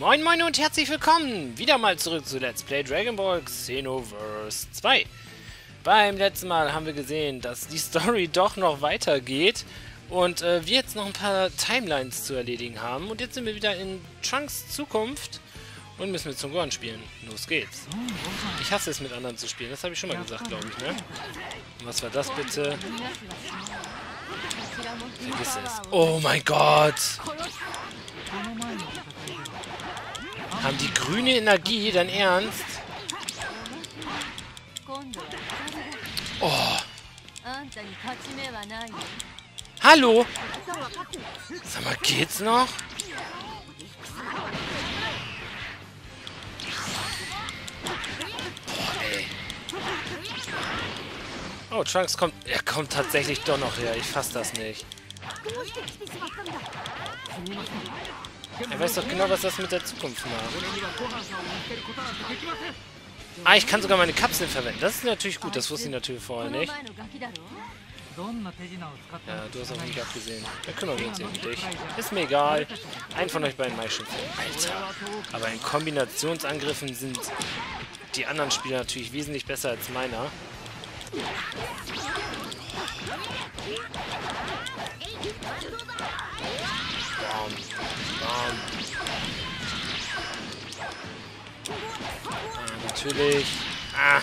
Moin moin und herzlich willkommen wieder mal zurück zu Let's Play Dragon Ball Xenoverse 2. Beim letzten Mal haben wir gesehen, dass die Story doch noch weitergeht und wir jetzt noch ein paar Timelines zu erledigen haben. Und jetzt sind wir wieder in Trunks Zukunft und müssen mit Son Gohan spielen. Los geht's. Ich hasse es, mit anderen zu spielen, das habe ich schon mal gesagt, glaube ich, ne? Und was war das bitte? Vergiss es. Oh mein Gott! Haben die grüne Energie dann ernst? Oh. Hallo? Sag mal, geht's noch? Boah, ey. Oh, Trunks kommt... Er kommt tatsächlich doch noch her. Ich fass das nicht. Er weiß doch genau, was das mit der Zukunft macht. Ah, ich kann sogar meine Kapseln verwenden. Das ist natürlich gut, das wusste ich natürlich vorher nicht. Ja, du hast auch nicht abgesehen. Da kümmern wir uns eben um dich. Ist mir egal. Einen von euch beiden mal schon. Alter. Aber in Kombinationsangriffen sind die anderen Spieler natürlich wesentlich besser als meiner. Bam. Ah, natürlich. Ah.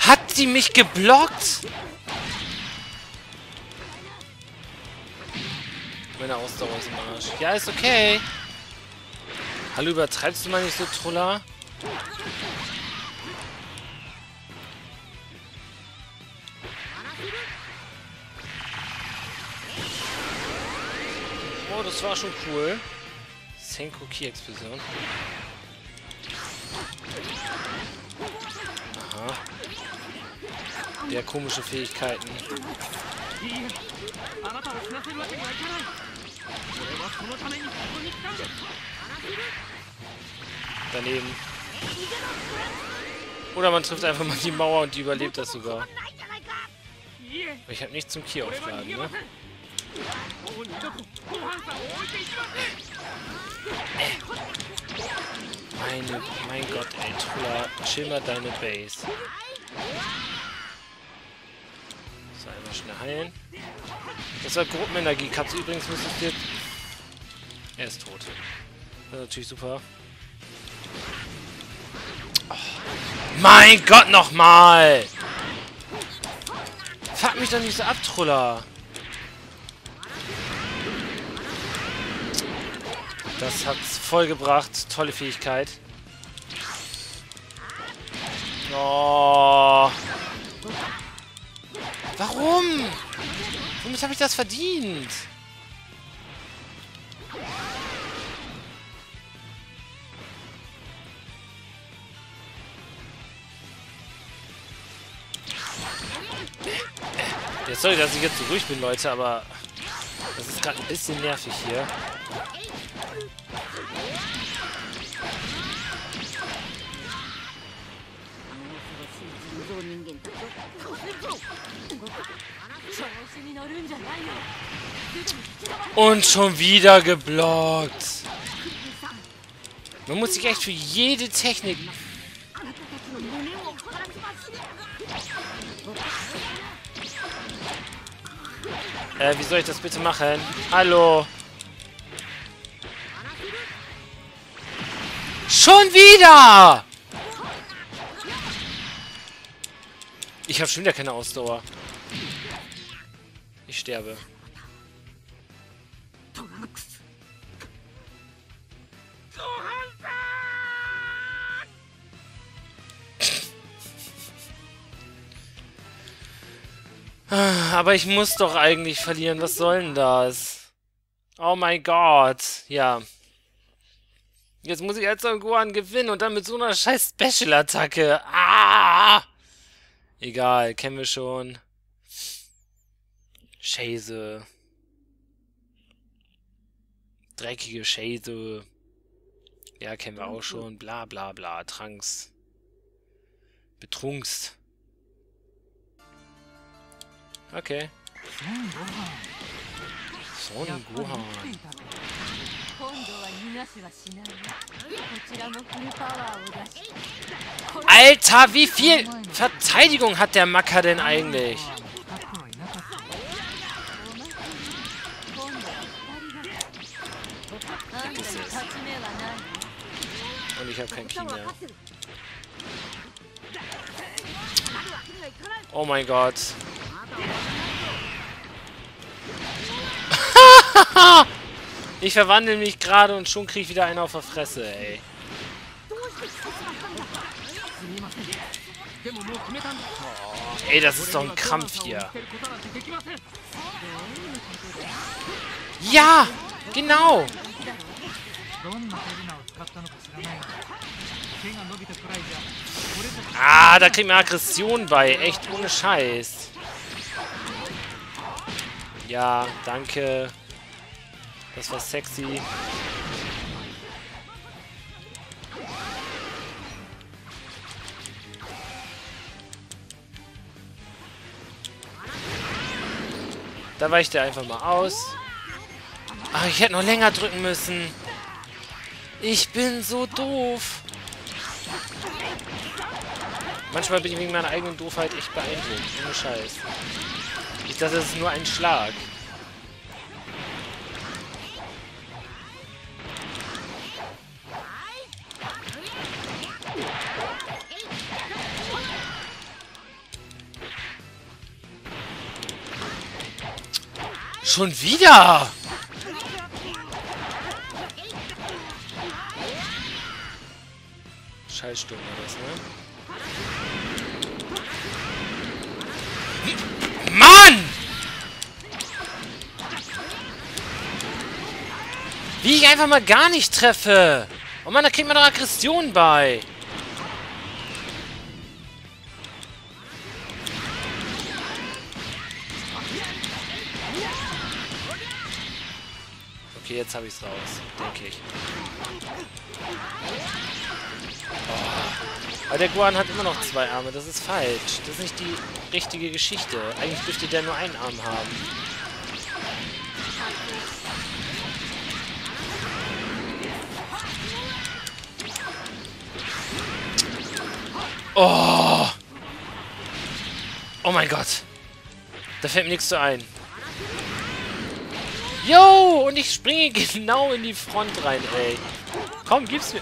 Hat sie mich geblockt? Meine Ausdauer ist im Arsch. Ja, ist okay. Hallo, übertreibst du mal nicht so, Troller? Oh, das war schon cool. Senkoki-Explosion. Aha. Der komische Fähigkeiten. Daneben. Oder man trifft einfach mal die Mauer und die überlebt das sogar. Aber ich habe nichts zum Kier aufgeladen, ne? Mein Gott, ey, Troller, chill mal deine Base. So, einmal schnell heilen. Das war Gruppenenergie-Kapsel. Übrigens müsstest du jetzt... Er ist tot. Das ist natürlich super. Oh. Mein Gott, nochmal! Fuck mich doch nicht so ab, Troller! Das hat's voll gebracht. Tolle Fähigkeit. Oh. Warum? Womit habe ich das verdient? Ja, sorry, dass ich jetzt so ruhig bin, Leute, aber das ist gerade ein bisschen nervig hier. Und schon wieder geblockt. Man muss sich echt für jede Technik... Wie soll ich das bitte machen? Hallo? Schon wieder! Ich habe schon wieder keine Ausdauer. Ich sterbe. Aber ich muss doch eigentlich verlieren. Was soll denn das? Oh mein Gott. Ja. Jetzt muss ich als Son Gohan gewinnen und dann mit so einer scheiß Special-Attacke. Ah! Egal, kennen wir schon. Scheiße. Dreckige Scheiße. Ja, kennen wir auch schon. Bla bla bla. Trunks. betrunkst. Okay. Son Gohan. Alter, wie viel Verteidigung hat der Macker denn eigentlich? Und ich habe kein Ki mehr. Oh mein Gott. Ich verwandle mich gerade und schon kriege ich wieder einen auf der Fresse, ey. Ey, das ist doch ein Krampf hier. Ja, genau. Ah, da kriegt man Aggression bei. Echt ohne Scheiß. Ja, danke. Das war sexy. Da weicht er einfach mal aus. Ach, ich hätte noch länger drücken müssen. Ich bin so doof. Manchmal bin ich wegen meiner eigenen Doofheit echt beeindruckt. Ohne Scheiß. Ich dachte, das ist nur ein Schlag. Schon wieder! Scheißstunde war das, ne? Mann! Wie ich einfach mal gar nicht treffe! Oh Mann, da kriegt man doch Aggression bei! Okay, jetzt habe ich es raus, denke ich. Oh. Aber der Gohan hat immer noch zwei Arme, das ist falsch. Das ist nicht die richtige Geschichte. Eigentlich dürfte der nur einen Arm haben. Oh! Oh mein Gott! Da fällt mir nichts zu ein. Yo, und ich springe genau in die Front rein, ey. Komm, gib's mir.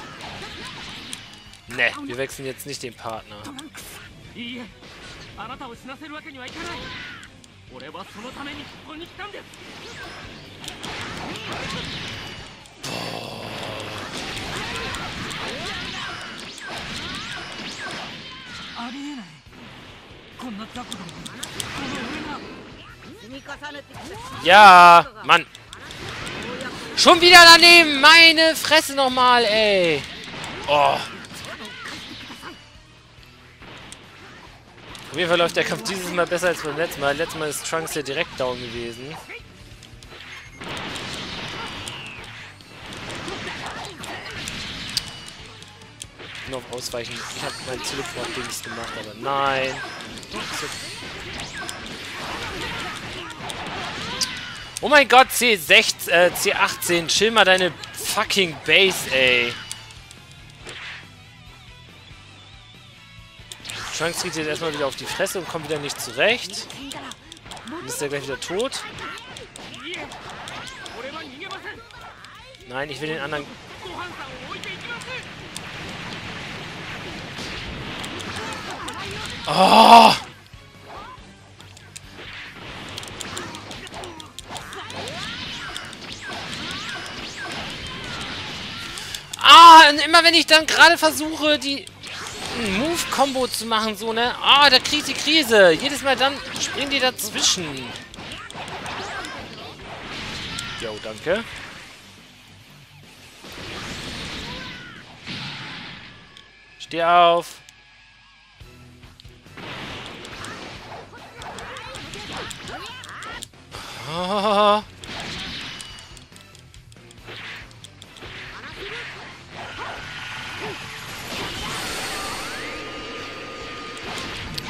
Ne, wir wechseln jetzt nicht den Partner. Boah. Ja, Mann. Schon wieder daneben. Meine Fresse nochmal, ey. Oh. Auf jeden Fall läuft der Kampf dieses Mal besser als beim letzten Mal. Letztes Mal ist Trunks ja direkt down gewesen. Ich bin auf Ausweichen. Ich habe mein Teleport-Dings gemacht, aber nein. Oh mein Gott, C18, chill mal deine fucking Base, ey. Trunks geht jetzt erstmal wieder auf die Fresse und kommt wieder nicht zurecht. Dann ist der gleich wieder tot. Nein, ich will den anderen... Oh! Ah, und immer wenn ich dann gerade versuche, die Move-Kombo zu machen, so, ne? Ah, da kriege ich die Krise. Jedes Mal dann springen die dazwischen. Jo, danke. Steh auf. Oh.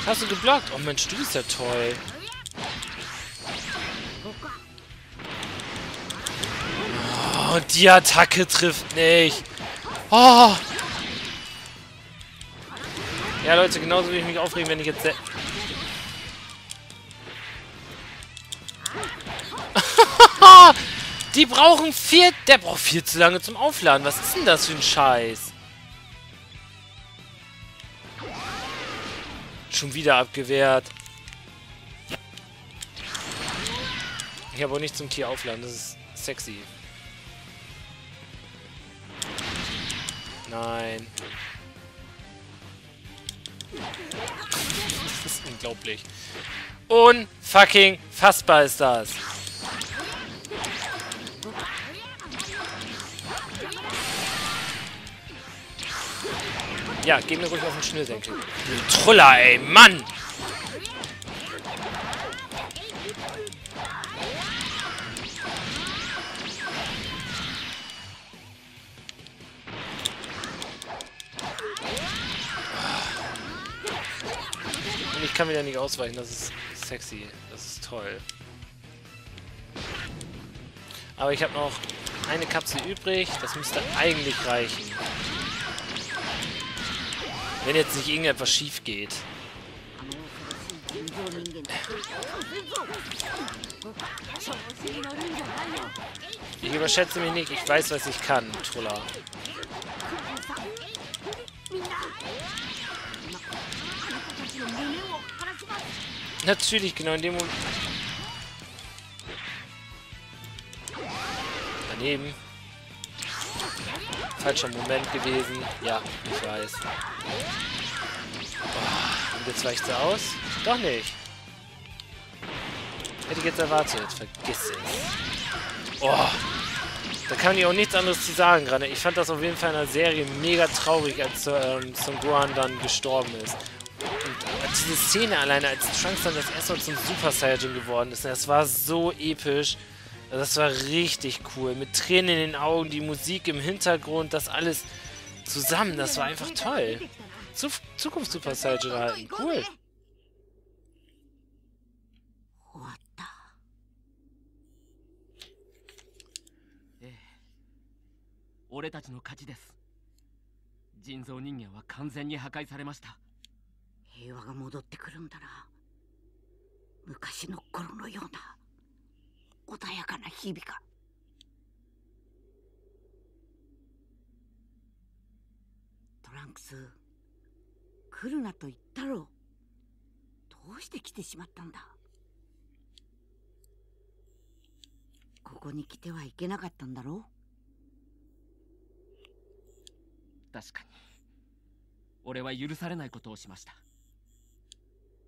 Hast du geblockt? Oh Mensch, du bist ja toll. Oh, die Attacke trifft nicht. Oh. Ja, Leute, genauso würde ich mich aufregen, wenn ich jetzt... Die brauchen viel... Der braucht viel zu lange zum Aufladen. Was ist denn das für ein Scheiß? Schon wieder abgewehrt. Ich habe auch nicht zum Tier aufladen. Das ist sexy. Nein. Das ist unglaublich. Unfucking fassbar ist das. Ja, geh mir ruhig auf den Schnürsenkel. Truller, ey, Mann! Und ich kann wieder nicht ausweichen, das ist sexy, das ist toll. Aber ich habe noch eine Kapsel übrig, das müsste eigentlich reichen. Wenn jetzt nicht irgendetwas schief geht. Ich überschätze mich nicht. Ich weiß, was ich kann, Troller. Natürlich, genau in dem Moment. Daneben. Falscher Moment gewesen. Ja, ich weiß. Oh, und jetzt weicht sie aus? Doch nicht. Hätte ich jetzt erwartet. Vergiss es. Oh, da kann ich auch nichts anderes zu sagen gerade. Ich fand das auf jeden Fall in der Serie mega traurig, als Son Gohan dann gestorben ist. Und diese Szene alleine, als Trunks dann das erste Mal zum Super Saiyajin geworden ist, das war so episch. Das war richtig cool. Mit Tränen in den Augen, die Musik im Hintergrund, das alles zusammen. Das war einfach toll. Zukunft Super Saiyajin halten. Cool.トランクス、来るなと言ったろう。どうして来てしまったんだ。ここに来てはいけなかったんだろう。確かに、俺は許されないことをしました。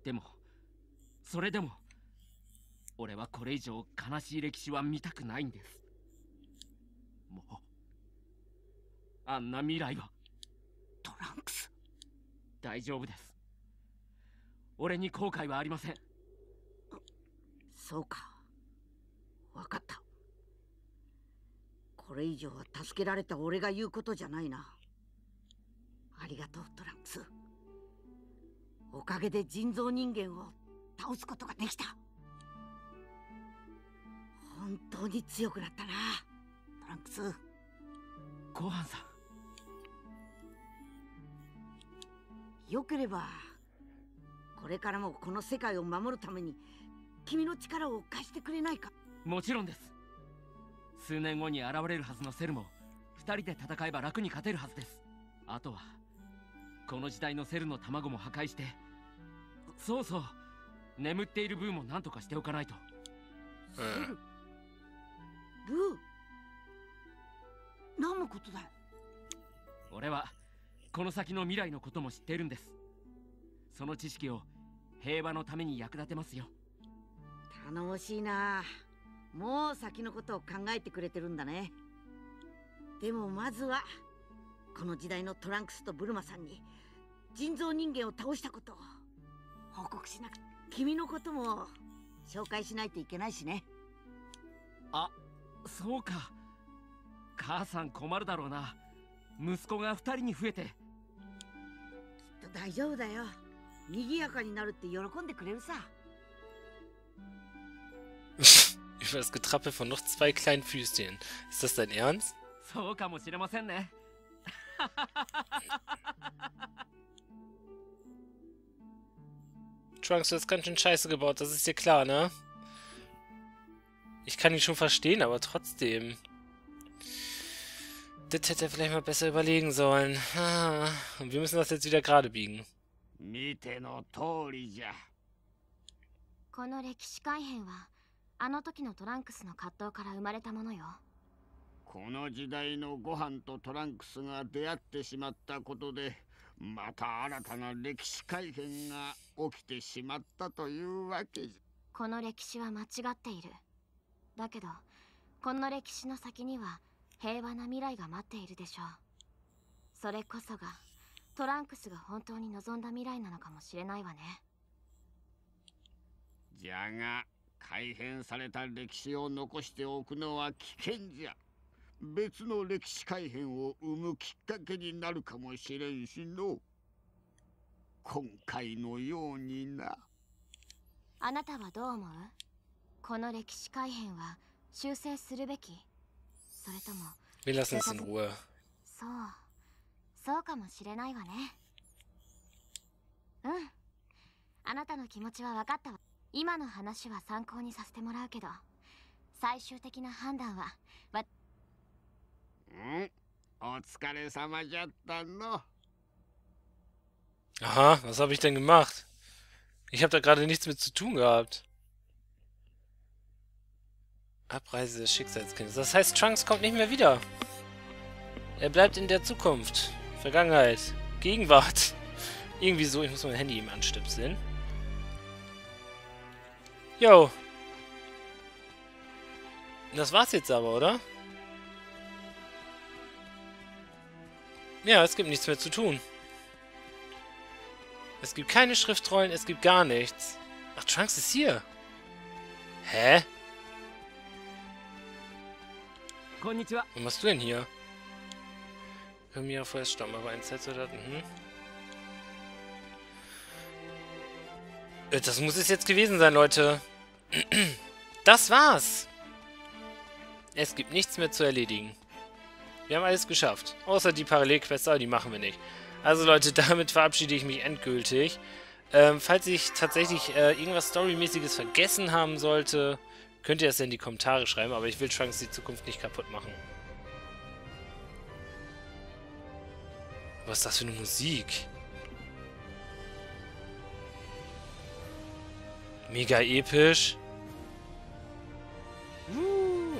でも、それでも 俺はこれ以上悲しい歴史は見たくないんです。もうあんな未来は。トランクス、大丈夫です。俺に後悔はありません。そうか、分かった。これ以上は助けられた俺が言うことじゃないな。ありがとうトランクス。おかげで人造人間を倒すことができた。 本当に強くなったな、トランクス。ごはんさん。よければ、これからもこの世界を守るために君の力を貸してくれないか。もちろんです。数年後に現れるはずのセルも2人で戦えば楽に勝てるはずです。あとはこの時代のセルの卵も破壊して、そうそう、眠っているブーも何とかしておかないと。セル。 ブー、何のことだよ。俺はこの先の未来のことも知っているんです。その知識を平和のために役立てますよ。頼もしいな。もう先のことを考えてくれてるんだね。でもまずはこの時代のトランクスとブルマさんに人造人間を倒したことを報告しなくて、君のことも紹介しないといけないしね。あ、 そうか。母さん困るだろうな。息子が2人に増えて。きっと大丈夫だよ。Über das Getrappel von noch zwei kleinen Füßchen. Ist das dein Ernst? Trunks, du hast ganz schön Scheiße gebaut, das ist dir klar, ne? Ich kann ihn schon verstehen, aber trotzdem. Das hätte er vielleicht mal besser überlegen sollen. Und wir müssen das jetzt wieder gerade biegen. Wir lassen es in Ruhe. Aha, was habe ich denn gemacht? Ich habe da gerade nichts mit zu tun gehabt. Abreise des Schicksalskindes. Das heißt, Trunks kommt nicht mehr wieder. Er bleibt in der Zukunft. Vergangenheit. Gegenwart. Irgendwie so. Ich muss mein Handy ihm anstöpseln. Yo. Das war's jetzt aber, oder? Ja, es gibt nichts mehr zu tun. Es gibt keine Schriftrollen, es gibt gar nichts. Ach, Trunks ist hier. Hä? Was machst du denn hier? Können wir ja vorher stammen, aber ein Zeitsoldat. Das muss es jetzt gewesen sein, Leute. Das war's. Es gibt nichts mehr zu erledigen. Wir haben alles geschafft. Außer die Parallelquests, aber die machen wir nicht. Also Leute, damit verabschiede ich mich endgültig. Falls ich tatsächlich irgendwas Storymäßiges vergessen haben sollte, könnt ihr das ja in die Kommentare schreiben, aber ich will Trunks die Zukunft nicht kaputt machen. Was ist das für eine Musik? Mega episch.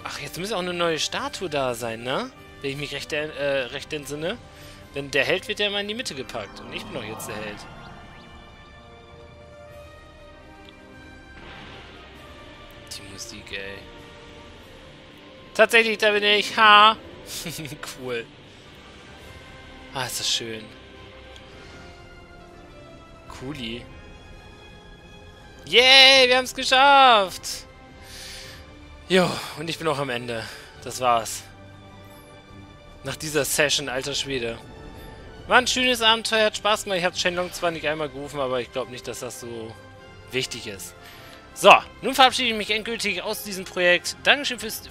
Ach, jetzt müsste auch eine neue Statue da sein, ne? Wenn ich mich recht entsinne. Denn der Held wird ja immer in die Mitte gepackt. Und ich bin doch jetzt der Held. Die Musik, ey. Tatsächlich, da bin ich. Ha! Cool. Ah, ist das schön. Cooli. Yay, wir haben es geschafft! Jo, und ich bin auch am Ende. Das war's. Nach dieser Session, alter Schwede. War ein schönes Abenteuer, hat Spaß gemacht. Ich habe Shenlong zwar nicht einmal gerufen, aber ich glaube nicht, dass das so wichtig ist. So, nun verabschiede ich mich endgültig aus diesem Projekt. Dankeschön fürs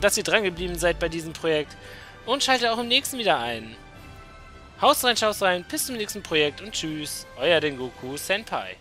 dass ihr dran geblieben seid bei diesem Projekt. Und schaltet auch im nächsten wieder ein. Haut rein, schaut rein, bis zum nächsten Projekt und tschüss. Euer DanGokuSenpai.